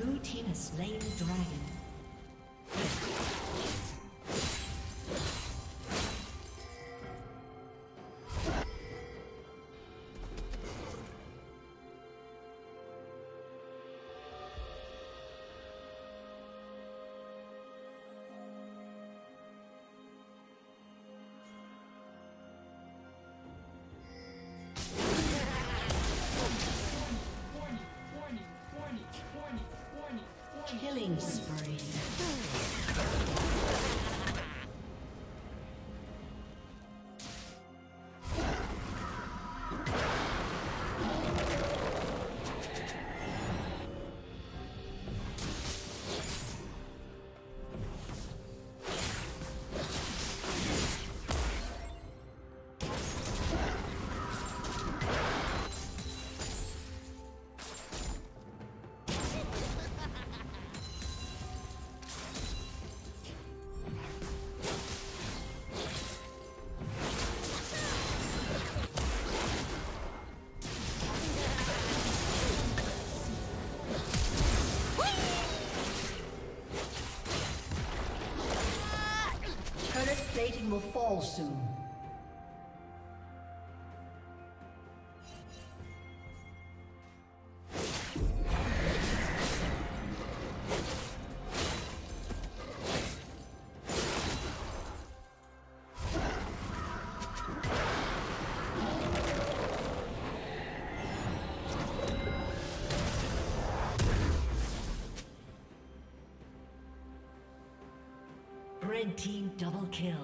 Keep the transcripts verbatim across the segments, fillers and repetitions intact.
Blue team has slain the dragon. Killing spree. Plating will fall soon. Red team double kill.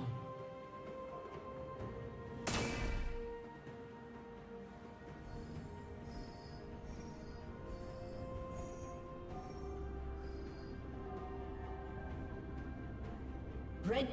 Red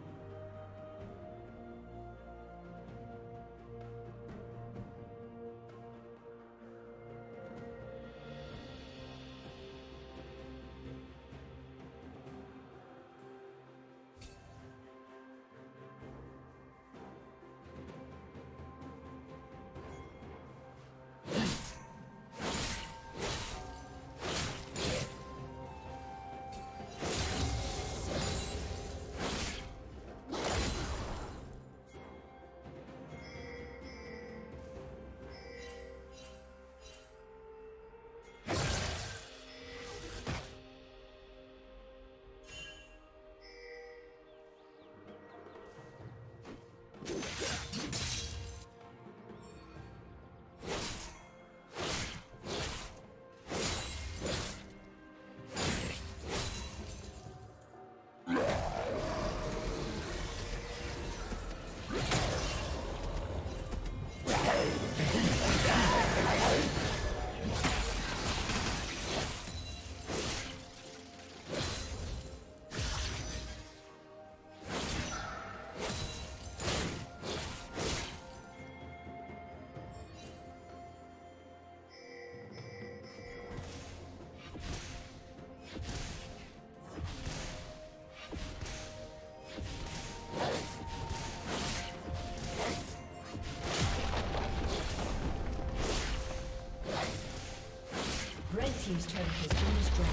Team's turret has been destroyed.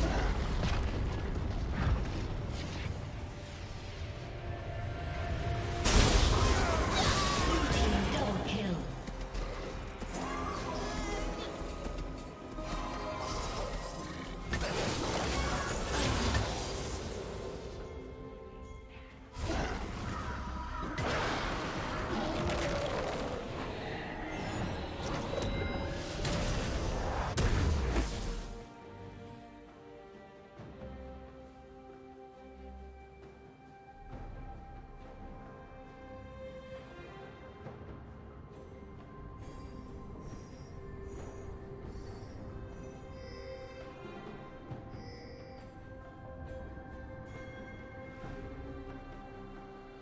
Red team's turret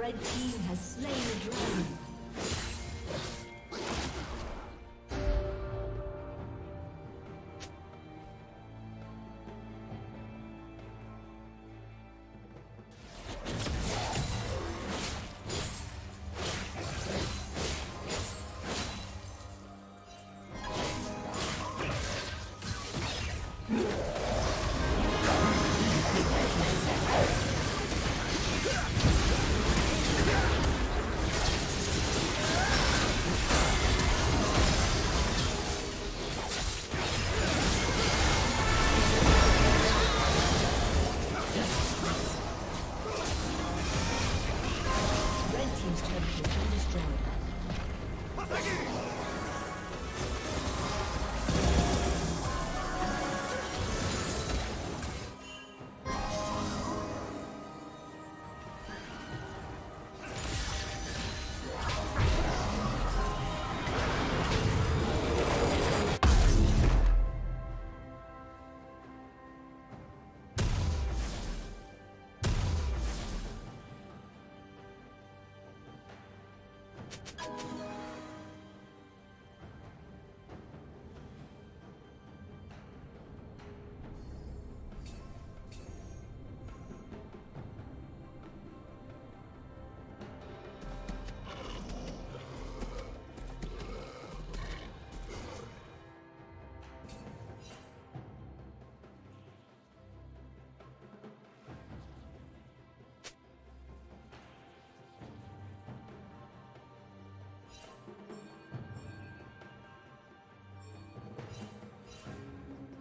Red team has slain the dragon.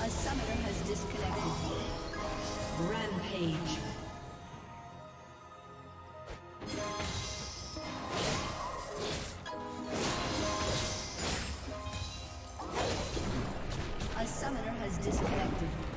A summoner has disconnected. A summoner has disconnected. Rampage. Disconnected.